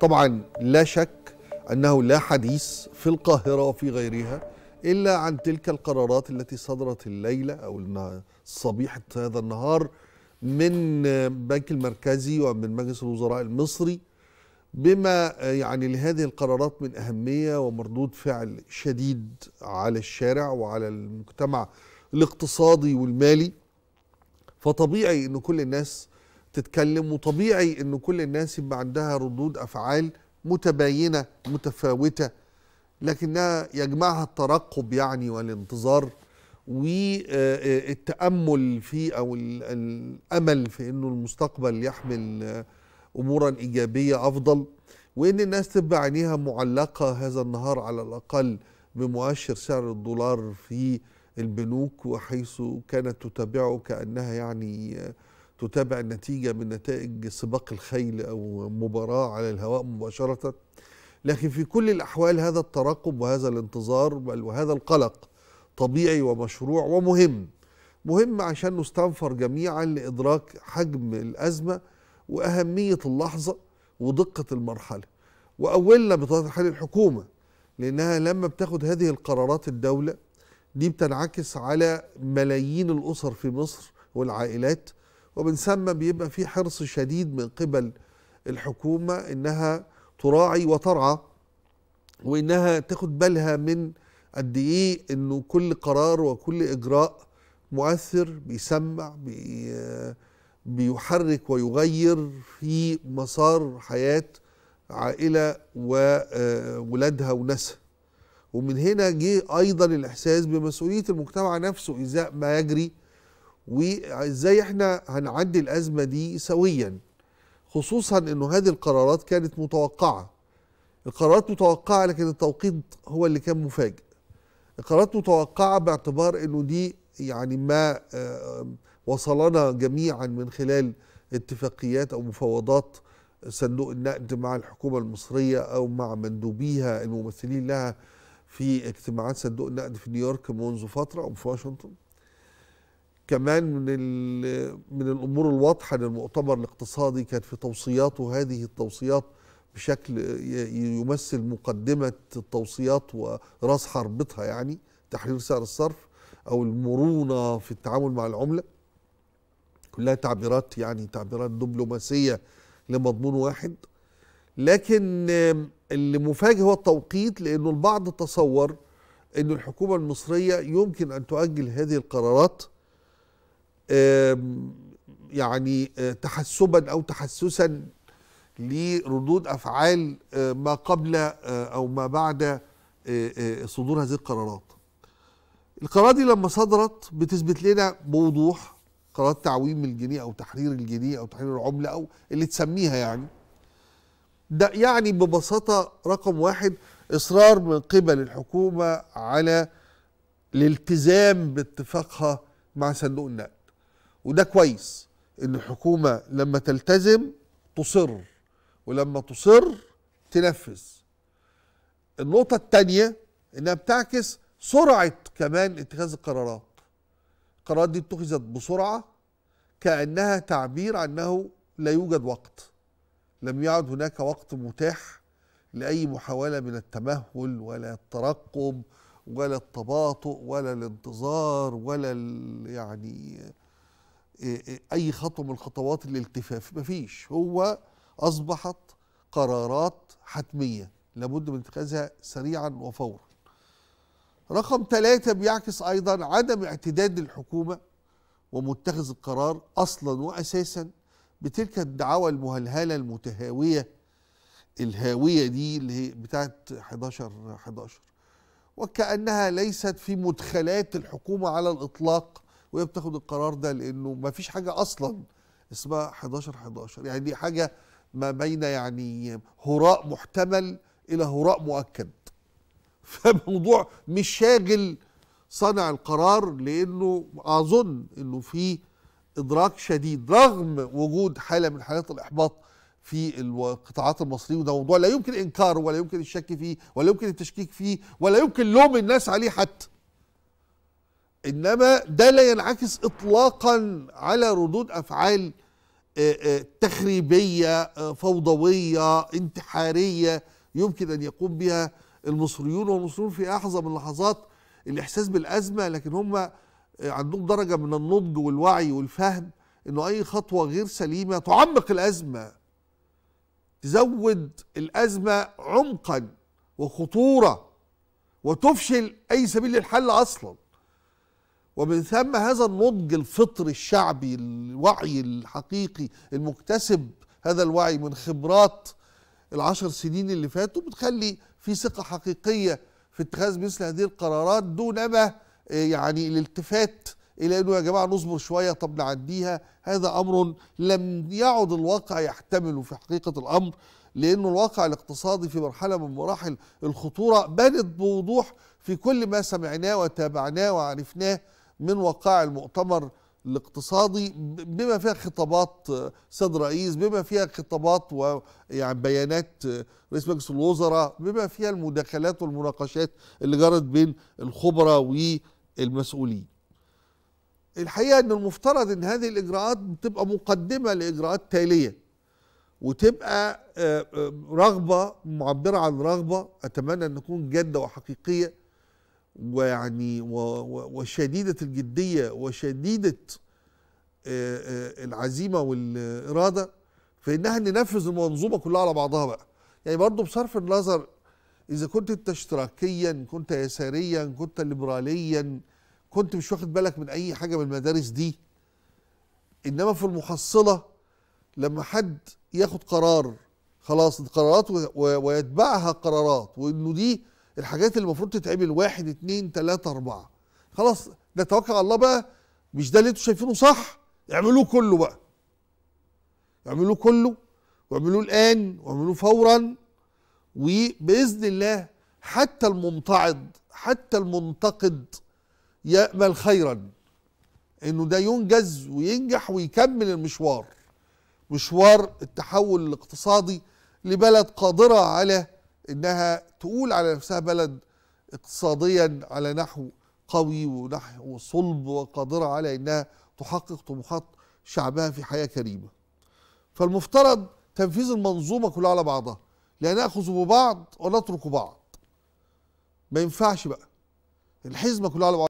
طبعا لا شك أنه لا حديث في القاهرة وفي غيرها إلا عن تلك القرارات التي صدرت الليلة أو صبيحة هذا النهار من البنك المركزي ومن مجلس الوزراء المصري، بما يعني لهذه القرارات من أهمية ومردود فعل شديد على الشارع وعلى المجتمع الاقتصادي والمالي. فطبيعي أن كل الناس تتكلم، وطبيعي أن كل الناس يبقى عندها ردود أفعال متباينة متفاوتة، لكنها يجمعها الترقب يعني والانتظار والتأمل في أو الأمل في أنه المستقبل يحمل أمورا إيجابية أفضل، وأن الناس تبقى عينيها معلقة هذا النهار على الأقل بمؤشر سعر الدولار في البنوك، وحيث كانت تتابعه كأنها يعني تتابع النتيجة من نتائج سباق الخيل أو مباراة على الهواء مباشرة. لكن في كل الأحوال هذا الترقب وهذا الانتظار بل وهذا القلق طبيعي ومشروع ومهم، مهم عشان نستنفر جميعا لإدراك حجم الأزمة وأهمية اللحظة ودقة المرحلة. وأولنا بطبيعة الحال الحكومة، لأنها لما بتاخد هذه القرارات الدولة دي بتنعكس على ملايين الأسر في مصر والعائلات، ومن ثم بيبقى في حرص شديد من قبل الحكومة إنها تراعي وترعى، وإنها تاخد بالها من قد إيه إنه كل قرار وكل إجراء مؤثر بيسمع بيحرك ويغير في مسار حياة عائلة وولادها وناسها. ومن هنا جه أيضا الإحساس بمسؤولية المجتمع نفسه إزاء ما يجري، وإزاي إحنا هنعدي الأزمة دي سويا، خصوصا إنه هذه القرارات كانت متوقعة. القرارات متوقعة لكن التوقيت هو اللي كان مفاجئ. القرارات متوقعة باعتبار إنه دي يعني ما وصلنا جميعا من خلال اتفاقيات أو مفاوضات صندوق النقد مع الحكومة المصرية أو مع مندوبيها الممثلين لها في اجتماعات صندوق النقد في نيويورك منذ فترة أو في واشنطن. كمان من الأمور الواضحة للمؤتمر الاقتصادي كانت في توصياته، هذه التوصيات بشكل يمثل مقدمة التوصيات ورأس حربتها يعني تحرير سعر الصرف أو المرونة في التعامل مع العملة، كلها تعبيرات يعني تعبيرات دبلوماسية لمضمون واحد. لكن اللي مفاجئ هو التوقيت، لأنه البعض تصور أن الحكومة المصرية يمكن أن تؤجل هذه القرارات يعني تحسبا أو تحسسا لردود أفعال ما قبل أو ما بعد صدور هذه القرارات. القرارات دي لما صدرت بتثبت لنا بوضوح قرار تعويم الجنيه أو تحرير الجنيه أو تحرير العملة أو اللي تسميها يعني، ده يعني ببساطة رقم واحد إصرار من قبل الحكومة على الالتزام باتفاقها مع صندوق النقد. وده كويس إن الحكومة لما تلتزم تصر، ولما تصر تنفذ. النقطة الثانية إنها بتعكس سرعة كمان اتخاذ القرارات. القرارات دي اتخذت بسرعة كأنها تعبير عنه لا يوجد وقت، لم يعد هناك وقت متاح لأي محاولة من التمهل ولا الترقب ولا التباطؤ ولا الانتظار ولا يعني أي خطوة من خطوات الالتفاف، مفيش. هو أصبحت قرارات حتمية لابد من اتخاذها سريعا وفورا. رقم 3 بيعكس أيضا عدم اعتداد الحكومة ومتخذ القرار أصلا وأساسا بتلك الدعاوى المهلهلة المتهاوية الهاوية دي اللي هي بتاعت 11/11، وكأنها ليست في مدخلات الحكومة على الإطلاق وهي بتاخد القرار ده، لأنه ما فيش حاجة أصلا اسمها 11/11، يعني دي حاجة ما بين يعني هراء محتمل إلى هراء مؤكد. فموضوع مش شاغل صنع القرار، لأنه أظن أنه في إدراك شديد رغم وجود حالة من حالات الإحباط في القطاعات المصرية، وده موضوع لا يمكن إنكاره ولا يمكن الشك فيه ولا يمكن التشكيك فيه ولا يمكن لوم الناس عليه حتى، إنما ده لا ينعكس إطلاقا على ردود أفعال تخريبية فوضوية انتحارية يمكن أن يقوم بها المصريون، والمصريون في أعظم اللحظات الإحساس بالأزمة، لكن هم عندهم درجة من النضج والوعي والفهم أنه أي خطوة غير سليمة تعمق الأزمة، تزود الأزمة عمقا وخطورة وتفشل أي سبيل للحل أصلا. ومن ثم هذا النضج الفطري الشعبي، الوعي الحقيقي المكتسب، هذا الوعي من خبرات ال10 سنين اللي فاتوا، بتخلي في ثقة حقيقية في اتخاذ مثل هذه القرارات دون ما يعني الالتفات إلى أنه يا جماعة نصبر شوية طب نعديها. هذا أمر لم يعد الواقع يحتمله في حقيقة الأمر، لأنه الواقع الاقتصادي في مرحلة من مراحل الخطورة بانت بوضوح في كل ما سمعناه وتابعناه وعرفناه من وقائع المؤتمر الاقتصادي، بما فيها خطابات سيد الرئيس، بما فيها خطابات ويعني بيانات رئيس مجلس الوزراء، بما فيها المداخلات والمناقشات اللي جرت بين الخبراء والمسؤولين. الحقيقة أن المفترض أن هذه الإجراءات بتبقى مقدمة لإجراءات تالية، وتبقى رغبة معبرة عن رغبة أتمنى أن تكون جادة وحقيقية ويعني وشديدة الجدية وشديدة العزيمة والإرادة في إنها ننفذ المنظومة كلها على بعضها بقى. يعني برضه بصرف النظر إذا كنت أنت اشتراكيا، كنت يساريا، كنت ليبراليا، كنت مش واخد بالك من أي حاجة من المدارس دي، إنما في المحصلة لما حد ياخد قرار خلاص قرارات ويتبعها قرارات، وإنه دي الحاجات اللي المفروض تتعمل 1 2 3 4 خلاص، ده توكل على الله بقى، مش ده اللي انتوا شايفينه صح اعملوه كله بقى، اعملوه كله واعملوه الآن واعملوه فورا، وبإذن الله حتى الممتعض حتى المنتقد يأمل خيرا انه ده ينجز وينجح ويكمل المشوار، مشوار التحول الاقتصادي لبلد قادرة على انها تقول على نفسها بلد اقتصاديا على نحو قوي ونحو صلب، وقادرة على انها تحقق طموحات شعبها في حياة كريمة. فالمفترض تنفيذ المنظومة كلها على بعضها، لا نأخذ ببعض ونترك بعض، ما ينفعش بقى الحزمة كلها على بعضها.